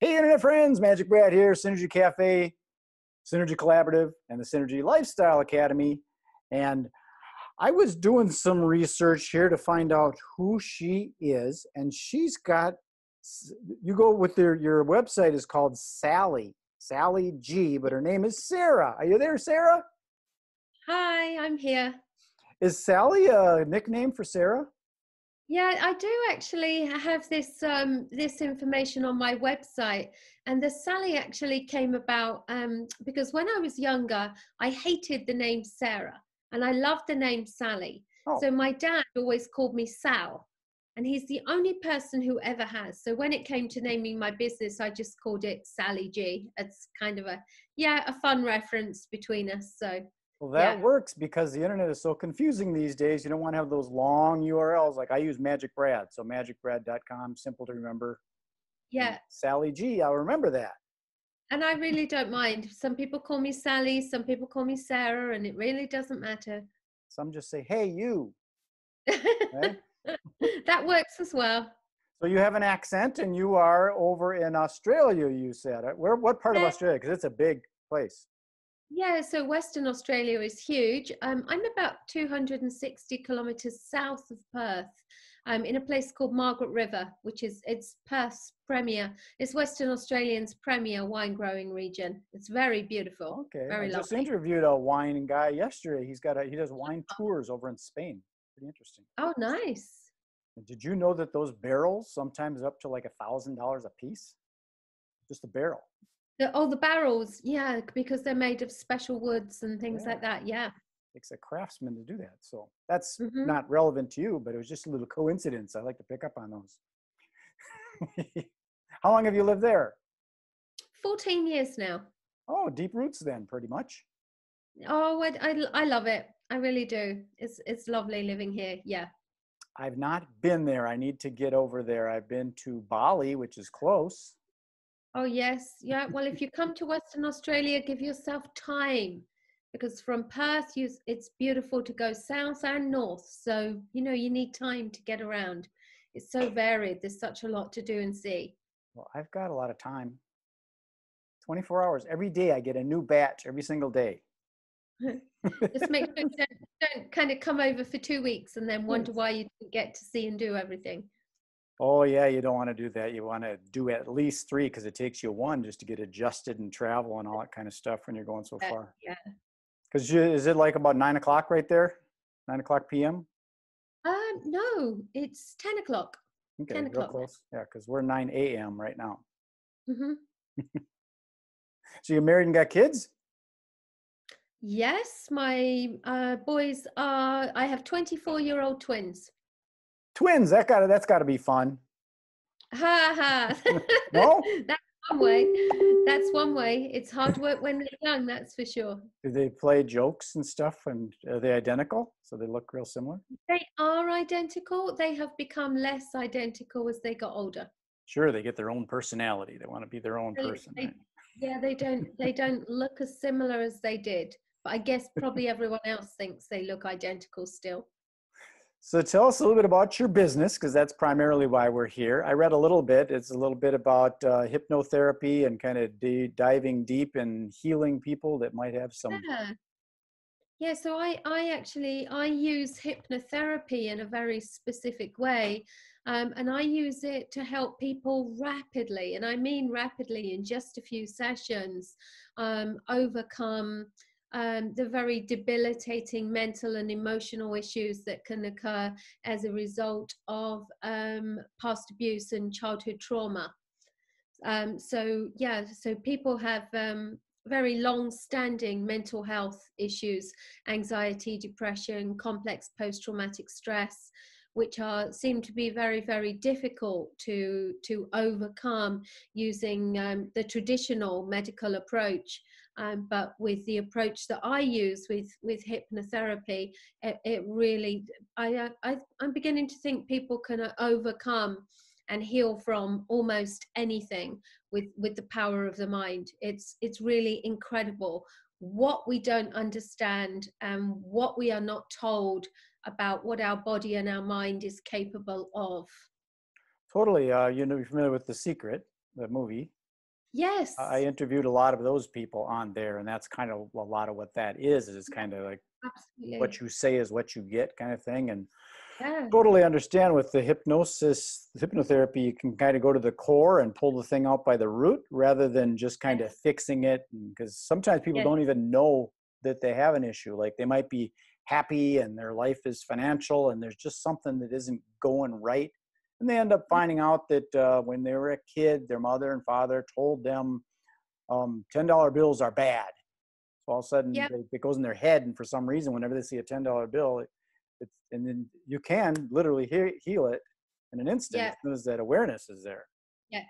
Hey, Internet friends, Magic Brad here, Synergy Cafe, Synergy Collaborative, and the Synergy Lifestyle Academy. And I was doing some research here to find out who she is, and she's got, you go with your website is called Sally G, but her name is Sarah. Are you there, Sarah? Hi, I'm here. Is Sally a nickname for Sarah? Yeah, I do actually have this this information on my website, and the Sally actually came about because when I was younger, I hated the name Sarah, and I loved the name Sally. Oh. So my dad always called me Sal, and he's the only person who ever has. So when it came to naming my business, I just called it Sally G. It's kind of a fun reference between us. So. Well, that works because the internet is so confusing these days. You don't want to have those long URLs. Like I use Magic Brad, so magicbrad.com, simple to remember. Yeah. And Sally G, I'll remember that. And I really don't mind. Some people call me Sally, some people call me Sarah, and it really doesn't matter. Some just say, hey, you. Right? That works as well. So you have an accent, and you are over in Australia, you said. Where? What part of Australia? Because it's a big place. Yeah, so Western Australia is huge. I'm about 260 kilometres south of Perth, in a place called Margaret River, which is Perth's premier. It's Western Australia's premier wine growing region. It's very beautiful. Okay, very lovely. I just interviewed a wine guy yesterday. He's got he does wine tours over in Spain. Pretty interesting. Oh, nice. Did you know that those barrels sometimes up to like $1,000 a piece? Just a barrel. The barrels, yeah, because they're made of special woods and things like that, yeah. It's a craftsman to do that, so that's not relevant to you, but it was just a little coincidence. I like to pick up on those. How long have you lived there? 14 years now. Oh, deep roots then, pretty much. Oh, I love it. I really do. It's lovely living here, yeah. I've not been there. I need to get over there. I've been to Bali, which is close. Oh, yes. Yeah. Well, if you come to Western Australia, give yourself time because from Perth, it's beautiful to go south and north. So, you know, you need time to get around. It's so varied. There's such a lot to do and see. Well, I've got a lot of time. 24 hours. Every day I get a new batch every single day. Just make sure you don't kind of come over for 2 weeks and then wonder why you didn't get to see and do everything. Oh, yeah, you don't want to do that. You want to do at least 3 because it takes you 1 just to get adjusted and travel and all that kind of stuff when you're going so far. Yeah. Because is it like about 9 o'clock right there? 9 o'clock p.m.? No, it's 10 o'clock. Okay, 10 o'clock. Close. Yeah, because we're 9 a.m. right now. Mm-hmm. So you're married and got kids? Yes, my boys are, I have 24-year-old twins. Twins, that's got to be fun. Ha ha. No? That's one way. That's one way. It's hard work when they're young, that's for sure. Do they play jokes and stuff, and are they identical? So they look real similar? They are identical. They have become less identical as they got older. Sure, they get their own personality. They want to be their own person. Right? Yeah, they don't look as similar as they did. But I guess probably everyone else thinks they look identical still. So tell us a little bit about your business, because that's primarily why we're here. I read a little bit. It's a little bit about hypnotherapy and kind of diving deep and healing people that might have some. Yeah, so I use hypnotherapy in a very specific way, and I use it to help people rapidly, and I mean rapidly in just a few sessions, overcome the very debilitating mental and emotional issues that can occur as a result of past abuse and childhood trauma. So people have very long-standing mental health issues, anxiety, depression, complex post-traumatic stress, which seem to be very, very difficult to overcome using the traditional medical approach. But with the approach that I use with hypnotherapy, it really, I'm beginning to think people can overcome and heal from almost anything with the power of the mind. It's really incredible what we don't understand and what we are not told about what our body and our mind is capable of. Totally. You know, you're familiar with The Secret, the movie? Yes. I interviewed a lot of those people on there, and that's kind of a lot of what that is. It's kind of like absolutely. What you say is what you get kind of thing. And yeah. Totally understand with the hypnosis, the hypnotherapy, you can kind of go to the core and pull the thing out by the root rather than just kind of fixing it. Because sometimes people don't even know that they have an issue. Like they might be happy and their life is financial and there's just something that isn't going right. And they end up finding out that when they were a kid, their mother and father told them $10 bills are bad. So all of a sudden it goes in their head. And for some reason, whenever they see a $10 bill, and then you can literally heal it in an instant as soon as that awareness is there. Yeah.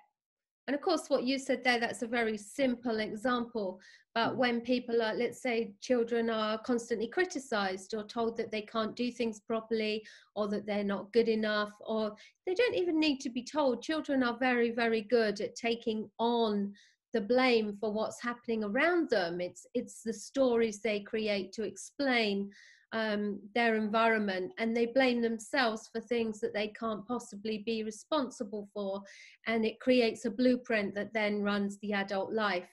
And of course, what you said there, that's a very simple example. But when people are, let's say, children are constantly criticized or told that they can't do things properly or that they're not good enough, or they don't even need to be told. Children are very, very good at taking on the blame for what's happening around them. It's the stories they create to explain their environment, and they blame themselves for things that they can't possibly be responsible for, and it creates a blueprint that then runs the adult life.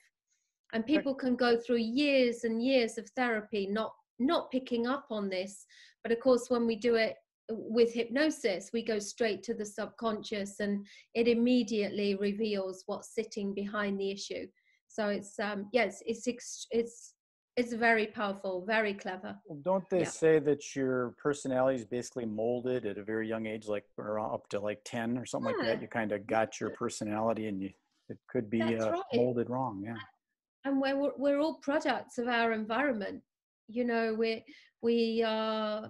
And people can go through years and years of therapy not picking up on this, but of course when we do it with hypnosis, we go straight to the subconscious and it immediately reveals what's sitting behind the issue. So it's it's very powerful, very clever. Well, don't they say that your personality is basically molded at a very young age, like up to like 10 or something like that? You kind of got your personality, and it could be molded wrong. Yeah. And we're all products of our environment. You know, we are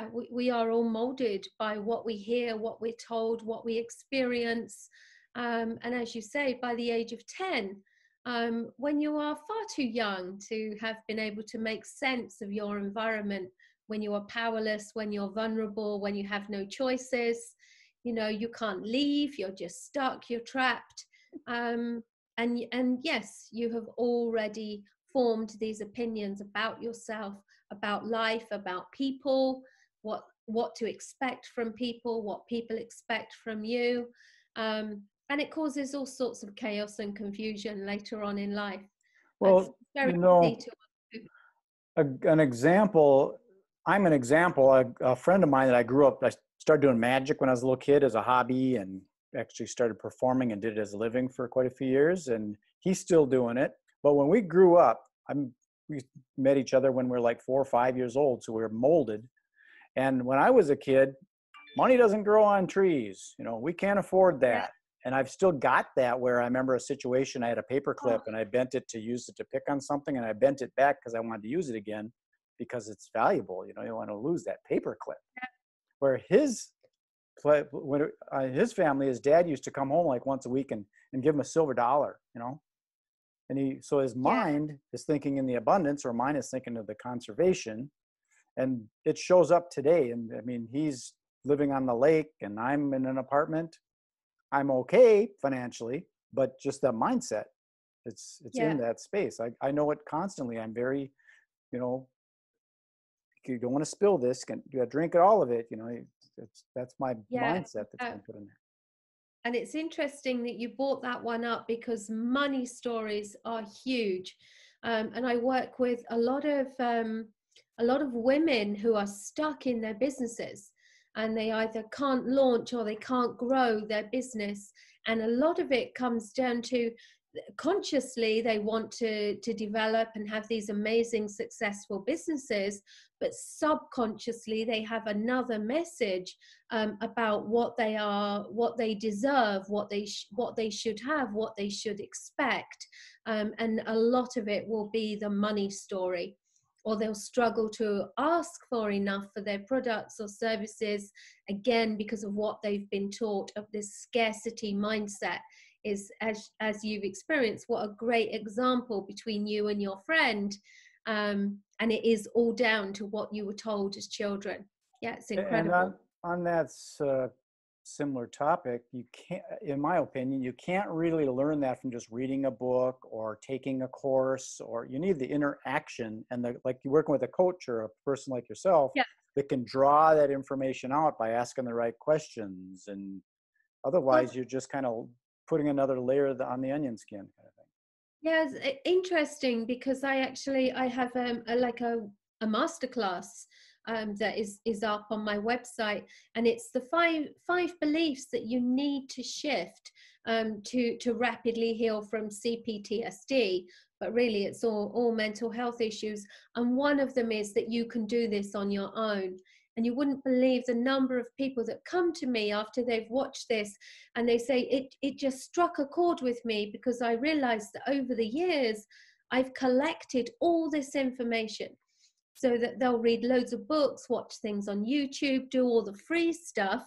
all molded by what we hear, what we're told, what we experience. And as you say, by the age of 10. When you are far too young to have been able to make sense of your environment, when you are powerless, when you're vulnerable, when you have no choices, you know, you can't leave, you're just stuck, you're trapped. And yes, you have already formed these opinions about yourself, about life, about people, what to expect from people, what people expect from you. And it causes all sorts of chaos and confusion later on in life. Well, you know, an example, a friend of mine that I grew up, I started doing magic when I was a little kid as a hobby, and actually started performing and did it as a living for quite a few years. And he's still doing it. But when we grew up, we met each other when we were like 4 or 5 years old. So we were molded. And when I was a kid, money doesn't grow on trees. You know, we can't afford that. And I've still got that, where I remember a situation, I had a paper clip and I bent it to use it to pick on something, and I bent it back because I wanted to use it again because it's valuable. You know, you don't want to lose that paper clip. Yeah. Where his family, his dad used to come home like once a week and give him a $1, you know? And so his mind is thinking in the abundance, or mine is thinking of the conservation. And it shows up today. And I mean, he's living on the lake and I'm in an apartment. I'm okay financially, but just that mindset, it's in that space. I know it constantly. I'm very, you know, you don't want to spill this. You got to drink it, all of it. You know, that's my mindset that's been put in there. And it's interesting that you brought that one up, because money stories are huge. And I work with a lot of women who are stuck in their businesses. And they either can't launch or they can't grow their business. And a lot of it comes down to consciously they want to develop and have these amazing successful businesses, but subconsciously they have another message about what they are, what they deserve, what they should have, what they should expect. And a lot of it will be the money story. Or they'll struggle to ask for enough for their products or services, again, because of what they've been taught of this scarcity mindset. Is, as you've experienced, what a great example between you and your friend. And it is all down to what you were told as children. Yeah, it's incredible. And on that similar topic, you can't, in my opinion, you can't really learn that from just reading a book or taking a course, or you need the interaction and the, like you're working with a coach or a person like yourself that can draw that information out by asking the right questions. And otherwise you're just kind of putting another layer on the onion skin kind of thing. Yeah, it's interesting because I actually, I have a masterclass that is up on my website, and it's the five beliefs that you need to shift to rapidly heal from CPTSD, but really it's all mental health issues. And one of them is that you can do this on your own. And you wouldn't believe the number of people that come to me after they've watched this, and they say, it just struck a chord with me because I realized that over the years, I've collected all this information. So that they'll read loads of books, watch things on YouTube, do all the free stuff,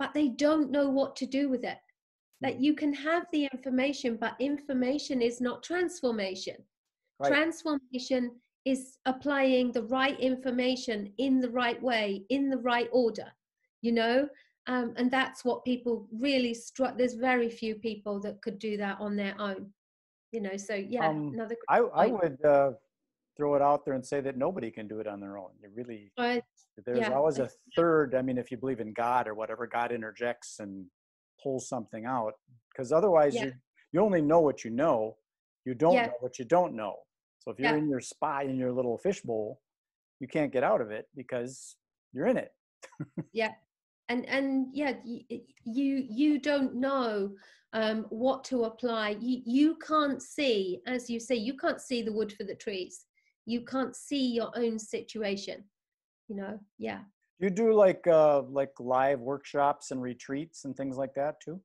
but they don't know what to do with it. Like, you can have the information, but information is not transformation. Right. Transformation is applying the right information in the right way, in the right order, you know? And that's what people really there's very few people that could do that on their own, you know? So yeah, another question. I would, throw it out there and say that nobody can do it on their own. You really, there's always a third. I mean, if you believe in God or whatever, God interjects and pulls something out, because otherwise you only know what you know. You don't know what you don't know. So if you're in your spot, in your little fishbowl, you can't get out of it because you're in it. And yeah, you don't know what to apply. You can't see, as you say, you can't see the wood for the trees. You can't see your own situation, you know? Yeah. You do like live workshops and retreats and things like that too?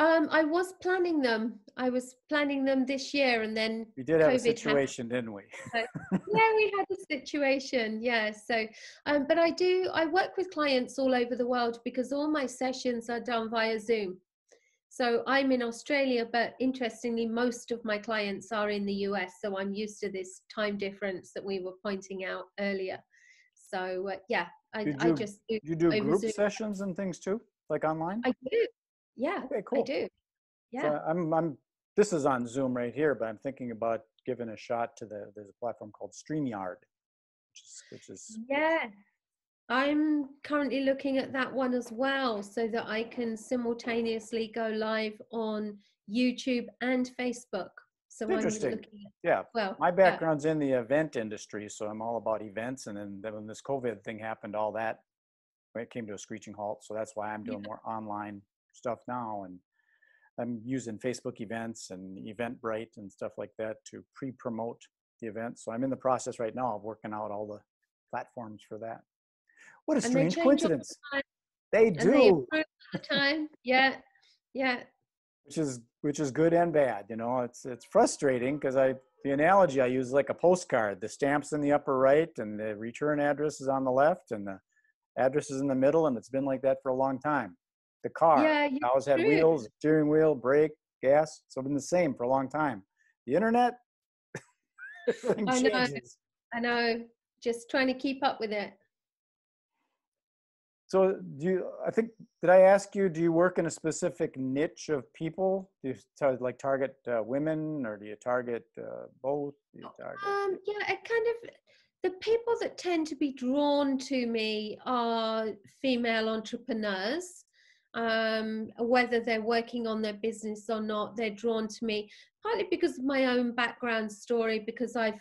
I was planning them. I was planning them this year, and then we did have COVID a situation, didn't we? Yeah, we had a situation. Yeah. So, but I work with clients all over the world because all my sessions are done via Zoom. So I'm in Australia, but interestingly, most of my clients are in the US. So I'm used to this time difference that we were pointing out earlier. So yeah, I just do. You do group Zoom sessions and things too, like online? I do. Yeah, okay, cool. I do. Yeah. So this is on Zoom right here, but I'm thinking about giving a shot to there's a platform called StreamYard, which is yeah. I'm currently looking at that one as well, so that I can simultaneously go live on YouTube and Facebook. So interesting. I'm looking at, well, my background's in the event industry, so I'm all about events. And then when this COVID thing happened, all that it came to a screeching halt. So that's why I'm doing more online stuff now, and I'm using Facebook events and Eventbrite and stuff like that to pre-promote the event. So I'm in the process right now of working out all the platforms for that. What a strange coincidence. They do. They improve all the time. Yeah. Yeah. Which is good and bad. You know, it's frustrating because the analogy I use is like a postcard. The stamp's in the upper right and the return address is on the left and the address is in the middle, and it's been like that for a long time. The car always had wheels, steering wheel, brake, gas. It's been the same for a long time. The internet, everything changes. I know. Just trying to keep up with it. So did I ask you, do you work in a specific niche of people? Do you like target women, or do you target both? Do you target I kind of, the people that tend to be drawn to me are female entrepreneurs. Whether they're working on their business or not, they're drawn to me, partly because of my own background story, because I've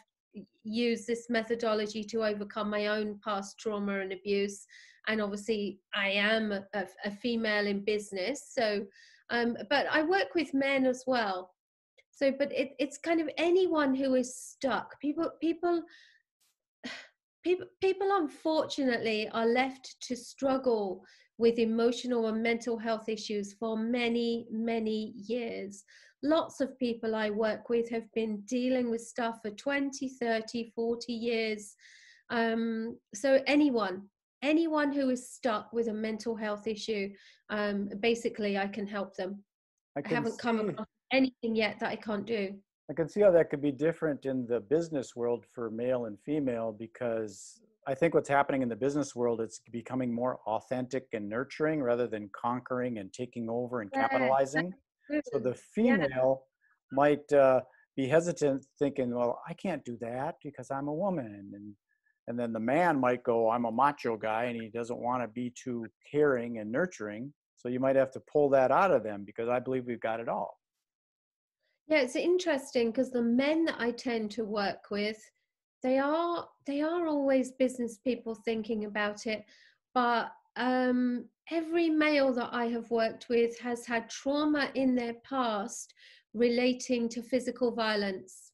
used this methodology to overcome my own past trauma and abuse. And obviously I am a female in business. So, but I work with men as well. So, but it's kind of anyone who is stuck. People unfortunately are left to struggle with emotional and mental health issues for many, many years. Lots of people I work with have been dealing with stuff for 20, 30, 40 years. So anyone who is stuck with a mental health issue, basically I can help them. I haven't come across anything yet that I can't do. I can see how that could be different in the business world for male and female, because I think what's happening in the business world, it's becoming more authentic and nurturing rather than conquering and taking over and capitalizing. So the female might be hesitant, thinking, well, I can't do that because I'm a woman. And then the man might go, I'm a macho guy, and he doesn't want to be too caring and nurturing. So you might have to pull that out of them, because I believe we've got it all. Yeah, it's interesting, because the men that I tend to work with, they are always business people thinking about it. But every male that I have worked with has had trauma in their past relating to physical violence.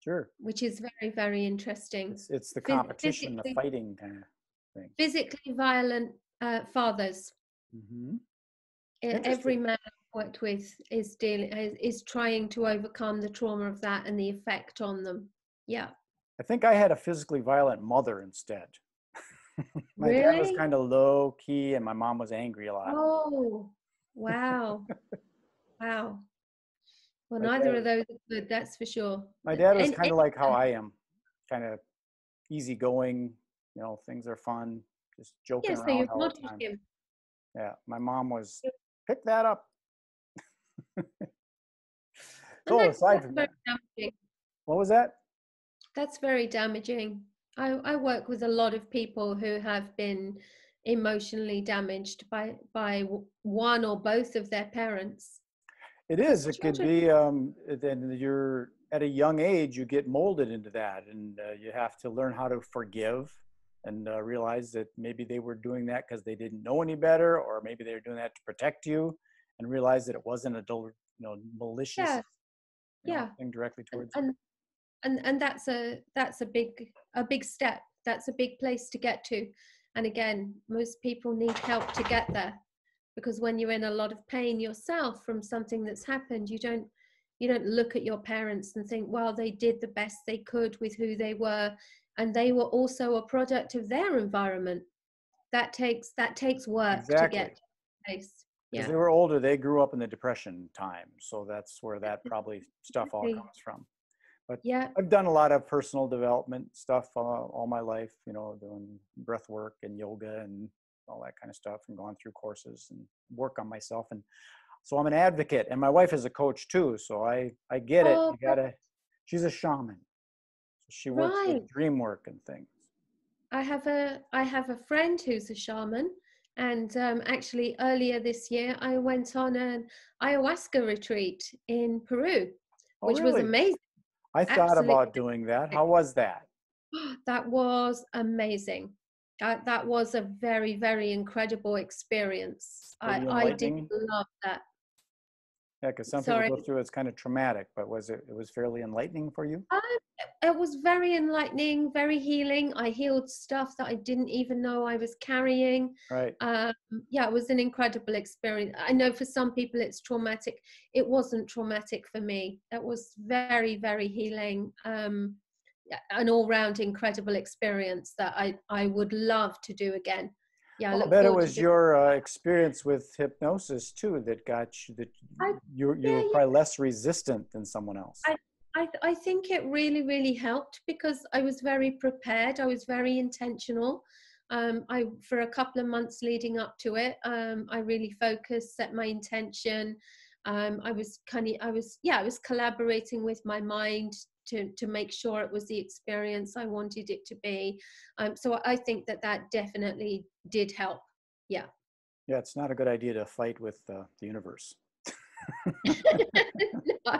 Sure. Which is very, very interesting. It's the competition, the fighting kind of thing. Physically violent fathers. Mm-hmm. Every man I've worked with is trying to overcome the trauma of that and the effect on them. Yeah. I think I had a physically violent mother instead. My really? Dad was kind of low key, and my mom was angry a lot. Oh, wow. Wow. Well, neither of those are good, that's for sure. My dad was kind of like how I am, kind of easygoing, you know, things are fun, just joking around. Yeah, so you're all the time. Yeah, my mom was, pick that up. So aside from that, what was that? That's very damaging. I work with a lot of people who have been emotionally damaged by one or both of their parents. It is. It could be, then you're at a young age, you get molded into that, and you have to learn how to forgive and realize that maybe they were doing that because they didn't know any better, or maybe they were doing that to protect you, and realize that it wasn't a malicious thing directly towards you. And that's a big step. That's a big place to get to. And again, most people need help to get there, because when you're in a lot of pain yourself from something that's happened, you don't look at your parents and think, well, they did the best they could with who they were, and they were also a product of their environment. That takes work to get to that place. Yeah. As they were older, they grew up in the Depression time, so that's where that probably stuff all comes from. But yeah, I've done a lot of personal development stuff all my life, you know, doing breath work and yoga and all that kind of stuff, and gone through courses and work on myself. And so I'm an advocate, and my wife is a coach too. So I get it. You gotta, she's a shaman. So she works with dream work and things. I have a friend who's a shaman, and actually earlier this year, I went on an ayahuasca retreat in Peru, which was amazing. I thought about doing that. How was that? That was amazing. That was a very, very incredible experience. I didn't love that. Yeah, because some people go through it's kind of traumatic, but was it fairly enlightening for you? It was very enlightening, very healing. I healed stuff that I didn't even know I was carrying. Right. It was an incredible experience. I know for some people it's traumatic. It wasn't traumatic for me. That was very, very healing. An all-round incredible experience that I would love to do again. Yeah, I bet it was your experience with hypnosis too that got you, that you were probably less resistant than someone else. I think it really, really helped, because I was very prepared. I was very intentional. For a couple of months leading up to it, I really focused, set my intention. I was collaborating with my mind to make sure it was the experience I wanted it to be. So I think that definitely did help. Yeah. Yeah, it's not a good idea to fight with the universe. No.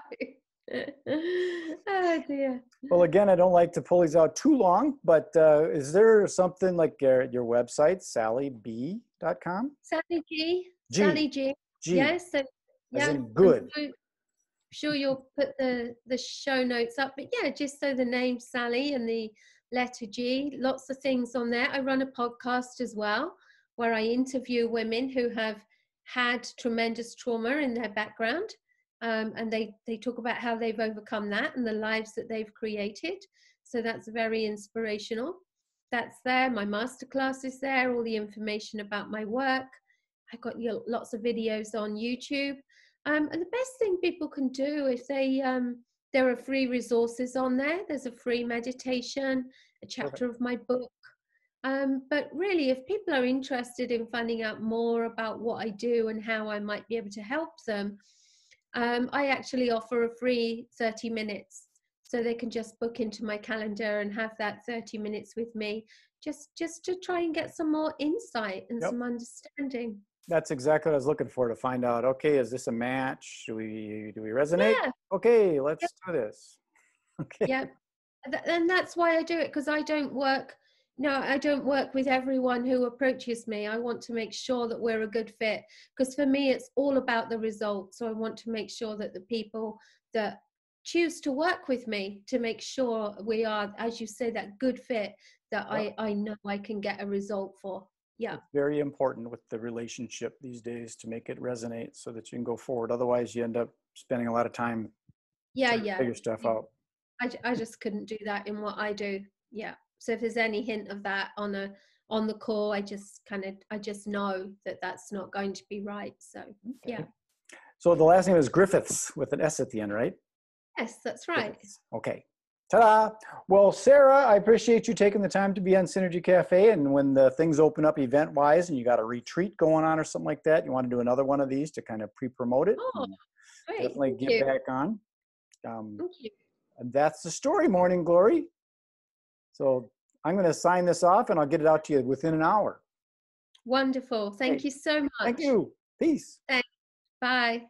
Oh dear. Well, again, I don't like to pull these out too long, but is there something like your website, sallyb.com? Sally G. Sally G. Yes. So, yeah. As in good. Sure, you'll put the show notes up, but yeah, just so the name Sally and the letter G, lots of things on there. I run a podcast as well, where I interview women who have had tremendous trauma in their background, and they talk about how they've overcome that and the lives that they've created. So that's very inspirational. That's there. My masterclass is there, all the information about my work. I've got lots of videos on YouTube. And the best thing people can do is there are free resources on there. There's a free meditation a chapter of my book. But really, if people are interested in finding out more about what I do and how I might be able to help them, I actually offer a free 30 minutes. So they can just book into my calendar and have that 30 minutes with me, just to try and get some more insight and some understanding. That's exactly what I was looking for, to find out, okay, is this a match? Do we resonate? Yeah. Okay, let's do this. Okay. Yeah, and that's why I do it, because I don't work, I don't work with everyone who approaches me. I want to make sure that we're a good fit, because for me, it's all about the results. So I want to make sure that the people that choose to work with me, to make sure we are, as you say, that good fit that I know I can get a result for. Yeah. It's very important with the relationship these days to make it resonate so that you can go forward. Otherwise you end up spending a lot of time trying to figure stuff out. I just couldn't do that in what I do. Yeah. So if there's any hint of that on the call, I just know that that's not going to be right. So, yeah. So the last name is Griffiths with an S at the end, right? Yes, that's right. Okay. Ta-da! Well, Sarah, I appreciate you taking the time to be on Synergy Cafe, and when the things open up event-wise and you got a retreat going on or something like that, you want to do another one of these to kind of pre-promote it. Oh, great. Definitely get back on. Thank you. That's the story, Morning Glory. So I'm going to sign this off, and I'll get it out to you within an hour. Wonderful. Thank you so much. Thank you. Peace. Thanks. Bye.